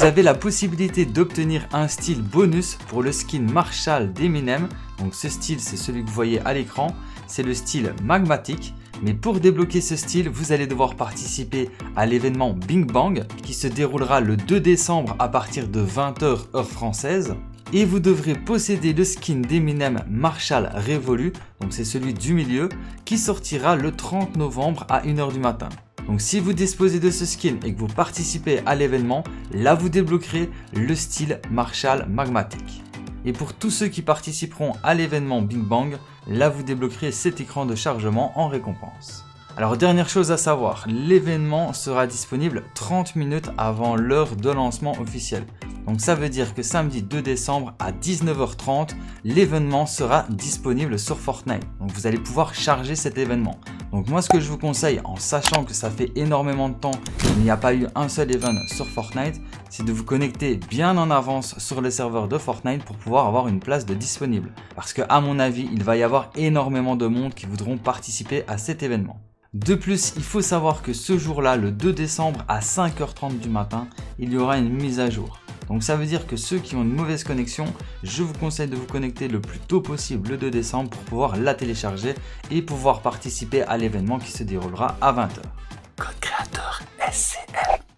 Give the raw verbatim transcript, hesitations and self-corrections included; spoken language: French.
vous avez la possibilité d'obtenir un style bonus pour le skin Marshall d'Eminem. Donc ce style, c'est celui que vous voyez à l'écran, c'est le style Magmatique. Mais pour débloquer ce style, vous allez devoir participer à l'événement Big Bang qui se déroulera le deux décembre à partir de vingt heures heure française. Et vous devrez posséder le skin d'Eminem Marshall Révolu, donc c'est celui du milieu, qui sortira le trente novembre à une heure du matin. Donc si vous disposez de ce skin et que vous participez à l'événement, là vous débloquerez le style Marshall Magmatique. Et pour tous ceux qui participeront à l'événement Big Bang, là vous débloquerez cet écran de chargement en récompense. Alors dernière chose à savoir, l'événement sera disponible trente minutes avant l'heure de lancement officiel. Donc ça veut dire que samedi deux décembre à dix-neuf heures trente, l'événement sera disponible sur Fortnite. Donc vous allez pouvoir charger cet événement. Donc moi ce que je vous conseille, en sachant que ça fait énormément de temps qu'il n'y a pas eu un seul event sur Fortnite, c'est de vous connecter bien en avance sur le serveur de Fortnite pour pouvoir avoir une place de disponible. Parce que à mon avis, il va y avoir énormément de monde qui voudront participer à cet événement. De plus, il faut savoir que ce jour-là, le deux décembre à cinq heures trente du matin, il y aura une mise à jour. Donc ça veut dire que ceux qui ont une mauvaise connexion, je vous conseille de vous connecter le plus tôt possible le deux décembre pour pouvoir la télécharger et pouvoir participer à l'événement qui se déroulera à vingt heures. Code créateur S C M.